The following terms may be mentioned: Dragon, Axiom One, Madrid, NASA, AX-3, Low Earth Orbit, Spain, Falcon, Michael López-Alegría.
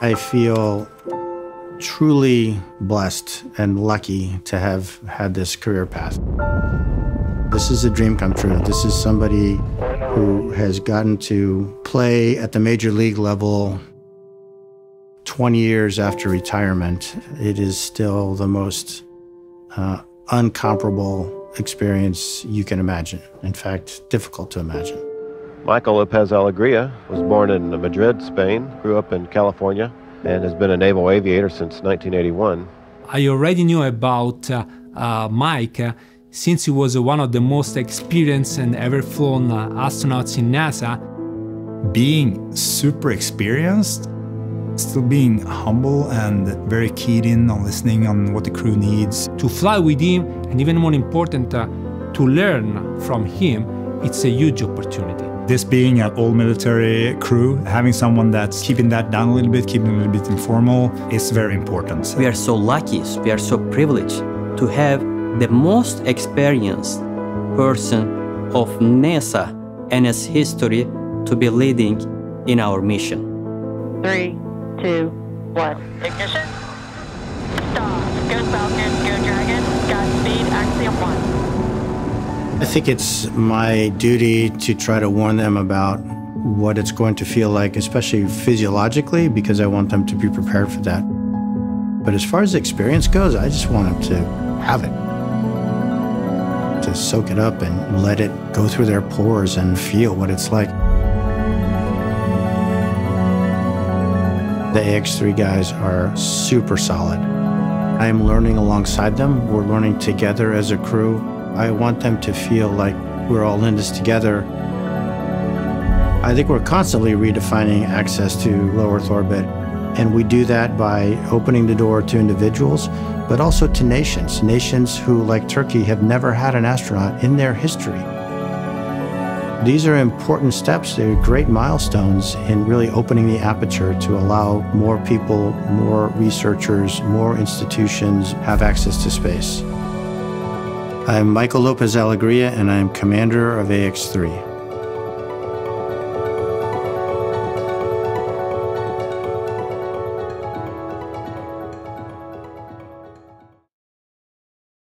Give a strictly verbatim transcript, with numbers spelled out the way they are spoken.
I feel truly blessed and lucky to have had this career path. This is a dream come true. This is somebody who has gotten to play at the major league level twenty years after retirement. It is still the most uh, incomparable experience you can imagine. In fact, difficult to imagine. Michael López-Alegría was born in Madrid, Spain, grew up in California, and has been a naval aviator since nineteen eighty-one. I already knew about uh, uh, Mike uh, since he was uh, one of the most experienced and ever flown uh, astronauts in NASA. Being super experienced, still being humble and very keyed in on listening on what the crew needs. To fly with him, and even more important, uh, to learn from him, it's a huge opportunity. This being an all-military crew, having someone that's keeping that down a little bit, keeping it a little bit informal, is very important. We are so lucky, we are so privileged to have the most experienced person of NASA and its history to be leading in our mission. Three, two, one, ignition. Stop. Go Falcon, go Dragon, Godspeed, Axiom One. I think it's my duty to try to warn them about what it's going to feel like, especially physiologically, because I want them to be prepared for that. But as far as the experience goes, I just want them to have it, to soak it up and let it go through their pores and feel what it's like. The A X three guys are super solid. I am learning alongside them. We're learning together as a crew. I want them to feel like we're all in this together. I think we're constantly redefining access to low Earth orbit, and we do that by opening the door to individuals, but also to nations. Nations who, like Turkey, have never had an astronaut in their history. These are important steps. They're great milestones in really opening the aperture to allow more people, more researchers, more institutions have access to space. I'm Michael López-Alegría, and I am commander of A X three.